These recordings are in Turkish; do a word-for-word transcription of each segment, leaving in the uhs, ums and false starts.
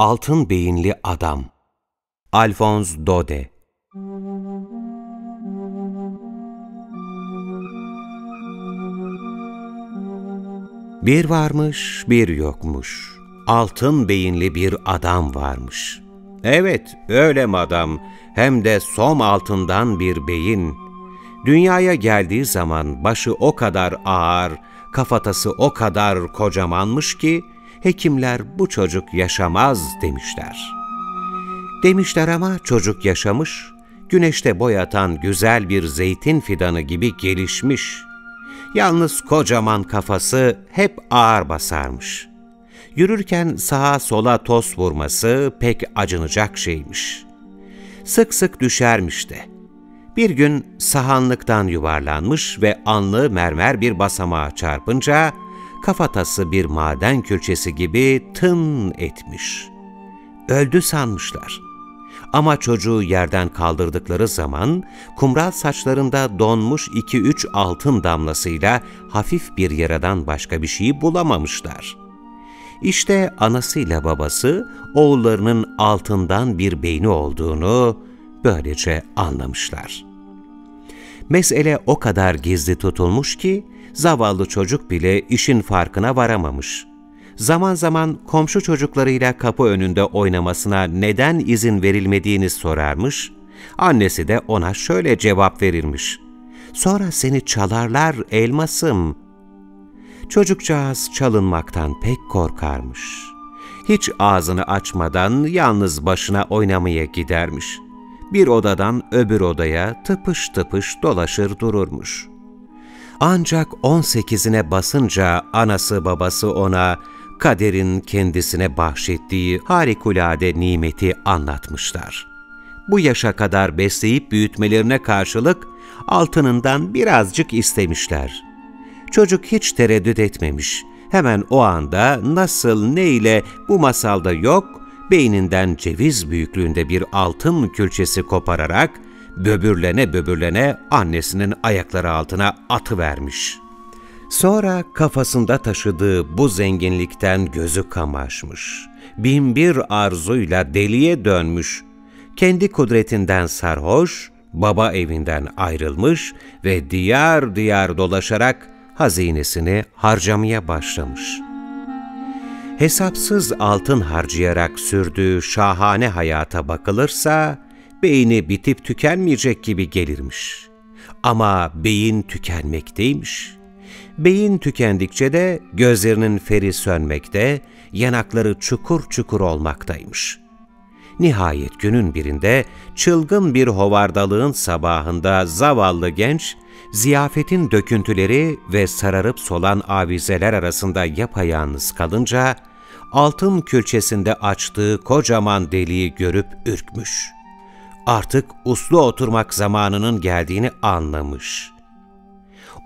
Altın Beyinli Adam, Alphonse Daudet. Bir varmış, bir yokmuş. Altın beyinli bir adam varmış. Evet, öyle madam. Hem de som altından bir beyin. Dünyaya geldiği zaman başı o kadar ağır, kafatası o kadar kocamanmış ki, hekimler bu çocuk yaşamaz demişler. Demişler ama çocuk yaşamış, güneşte boyatan güzel bir zeytin fidanı gibi gelişmiş. Yalnız kocaman kafası hep ağır basarmış. Yürürken sağa sola toz vurması pek acınacak şeymiş. Sık sık düşermiş de. Bir gün sahanlıktan yuvarlanmış ve anlı mermer bir basamağa çarpınca kafatası bir maden külçesi gibi tın etmiş. Öldü sanmışlar. Ama çocuğu yerden kaldırdıkları zaman kumral saçlarında donmuş iki üç altın damlasıyla hafif bir yaradan başka bir şeyi bulamamışlar. İşte anasıyla babası oğullarının altından bir beyni olduğunu böylece anlamışlar. Mesele o kadar gizli tutulmuş ki zavallı çocuk bile işin farkına varamamış. Zaman zaman komşu çocuklarıyla kapı önünde oynamasına neden izin verilmediğini sorarmış, annesi de ona şöyle cevap verirmiş: "Sonra seni çalarlar elmasım." Çocukcağız çalınmaktan pek korkarmış. Hiç ağzını açmadan yalnız başına oynamaya gidermiş. Bir odadan öbür odaya tıpış tıpış dolaşır dururmuş. Ancak on sekizine basınca anası babası ona kaderin kendisine bahşettiği harikulade nimeti anlatmışlar. Bu yaşa kadar besleyip büyütmelerine karşılık altınından birazcık istemişler. Çocuk hiç tereddüt etmemiş. Hemen o anda nasıl ne ile bu masalda yok, beyninden ceviz büyüklüğünde bir altın külçesi kopararak böbürlene böbürlene annesinin ayakları altına atıvermiş. Sonra kafasında taşıdığı bu zenginlikten gözü kamaşmış. Binbir arzuyla deliye dönmüş. Kendi kudretinden sarhoş, baba evinden ayrılmış ve diyar diyar dolaşarak hazinesini harcamaya başlamış. Hesapsız altın harcayarak sürdüğü şahane hayata bakılırsa beyni bitip tükenmeyecek gibi gelirmiş. Ama beyin tükenmekteymiş. Beyin tükendikçe de gözlerinin feri sönmekte, yanakları çukur çukur olmaktaymış. Nihayet günün birinde çılgın bir hovardalığın sabahında zavallı genç, ziyafetin döküntüleri ve sararıp solan avizeler arasında yapayalnız kalınca, altın külçesinde açtığı kocaman deliği görüp ürkmüş. Artık uslu oturmak zamanının geldiğini anlamış.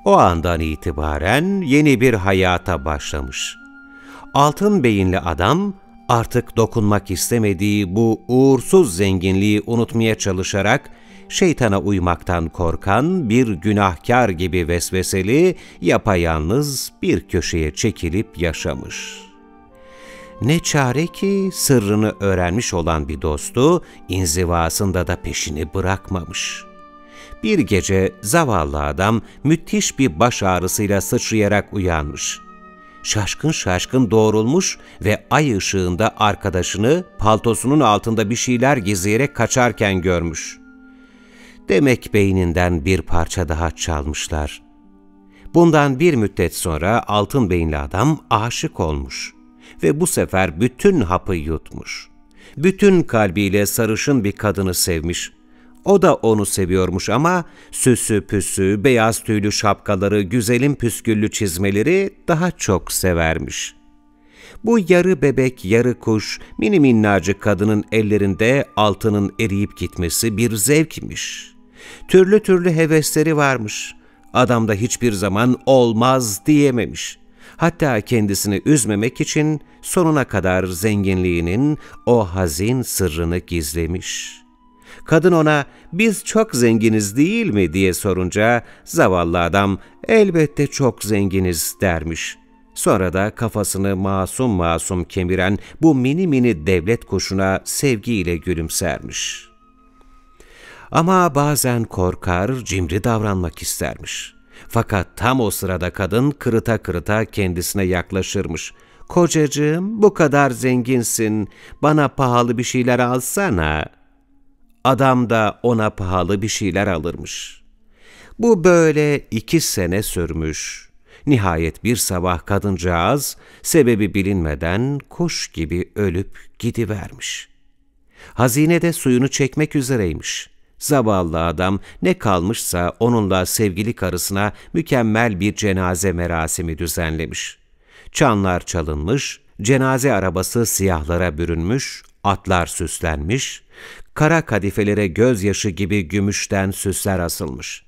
O andan itibaren yeni bir hayata başlamış. Altın beyinli adam artık dokunmak istemediği bu uğursuz zenginliği unutmaya çalışarak şeytana uymaktan korkan bir günahkar gibi vesveseli, yapayalnız bir köşeye çekilip yaşamış. Ne çare ki sırrını öğrenmiş olan bir dostu inzivasında da peşini bırakmamış. Bir gece zavallı adam müthiş bir baş ağrısıyla sıçrayarak uyanmış. Şaşkın şaşkın doğrulmuş ve ay ışığında arkadaşını paltosunun altında bir şeyler gizleyerek kaçarken görmüş. Demek beyninden bir parça daha çalmışlar. Bundan bir müddet sonra altın beyinli adam aşık olmuş ve bu sefer bütün hapı yutmuş. Bütün kalbiyle sarışın bir kadını sevmiş. O da onu seviyormuş ama süsü püsü, beyaz tüylü şapkaları, güzelim püsküllü çizmeleri daha çok severmiş. Bu yarı bebek, yarı kuş, mini minnacık kadının ellerinde altının eriyip gitmesi bir zevkmiş. Türlü türlü hevesleri varmış. Adam da hiçbir zaman olmaz diyememiş. Hatta kendisini üzmemek için sonuna kadar zenginliğinin o hazin sırrını gizlemiş. Kadın ona "Biz çok zenginiz değil mi?" diye sorunca zavallı adam "Elbette çok zenginiz" dermiş. Sonra da kafasını masum masum kemiren bu mini mini devlet kuşuna sevgiyle gülümsermiş. Ama bazen korkar, cimri davranmak istermiş. Fakat tam o sırada kadın kırıta kırıta kendisine yaklaşırmış. "Kocacığım, bu kadar zenginsin, bana pahalı bir şeyler alsana." Adam da ona pahalı bir şeyler alırmış. Bu böyle iki sene sürmüş. Nihayet bir sabah kadıncağız sebebi bilinmeden kuş gibi ölüp gidivermiş. Hazinede suyunu çekmek üzereymiş. Zavallı adam ne kalmışsa onunla sevgili karısına mükemmel bir cenaze merasimi düzenlemiş. Çanlar çalınmış, cenaze arabası siyahlara bürünmüş, atlar süslenmiş, kara kadifelere gözyaşı gibi gümüşten süsler asılmış.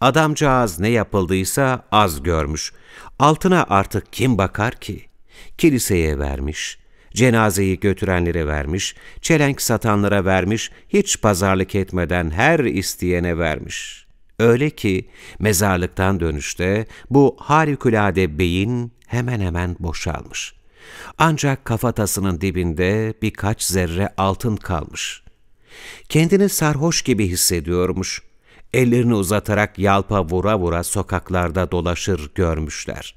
Adamcağız ne yapıldıysa az görmüş. Altına artık kim bakar ki? Kiliseye vermiş, cenazeyi götürenlere vermiş, çelenk satanlara vermiş, hiç pazarlık etmeden her isteyene vermiş. Öyle ki mezarlıktan dönüşte bu harikulade beyin hemen hemen boşalmış. Ancak kafatasının dibinde birkaç zerre altın kalmış. Kendini sarhoş gibi hissediyormuş. Ellerini uzatarak yalpa vura vura sokaklarda dolaşır görmüşler.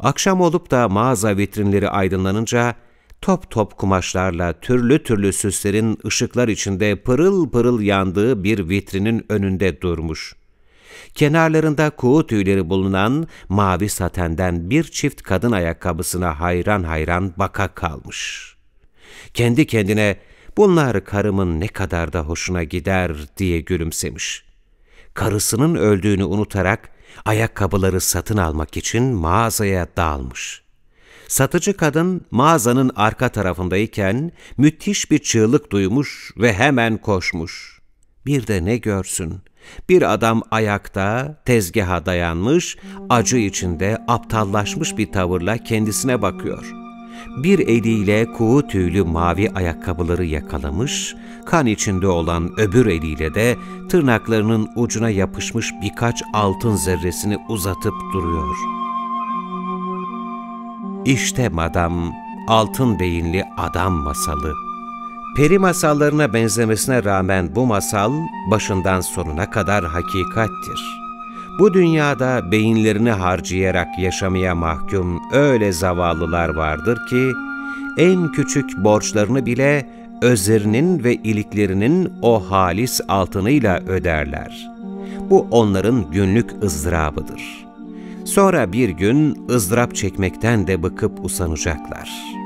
Akşam olup da mağaza vitrinleri aydınlanınca top top kumaşlarla türlü türlü süslerin ışıklar içinde pırıl pırıl yandığı bir vitrinin önünde durmuş. Kenarlarında kuğu tüyleri bulunan mavi satenden bir çift kadın ayakkabısına hayran hayran baka kalmış. Kendi kendine "Bunlar karımın ne kadar da hoşuna gider" diye gülümsemiş. Karısının öldüğünü unutarak ayakkabıları satın almak için mağazaya dalmış. Satıcı kadın mağazanın arka tarafındayken müthiş bir çığlık duymuş ve hemen koşmuş. Bir de ne görsün? Bir adam ayakta, tezgaha dayanmış, acı içinde aptallaşmış bir tavırla kendisine bakıyor. Bir eliyle kuğu tüylü mavi ayakkabıları yakalamış, kan içinde olan öbür eliyle de tırnaklarının ucuna yapışmış birkaç altın zerresini uzatıp duruyor. İşte madam, Altın Beyinli Adam masalı. Peri masallarına benzemesine rağmen bu masal başından sonuna kadar hakikattir. Bu dünyada beyinlerini harcayarak yaşamaya mahkum öyle zavallılar vardır ki, en küçük borçlarını bile özlerinin ve iliklerinin o halis altınıyla öderler. Bu onların günlük ızdırabıdır. Sonra bir gün ızdırap çekmekten de bıkıp usanacaklar.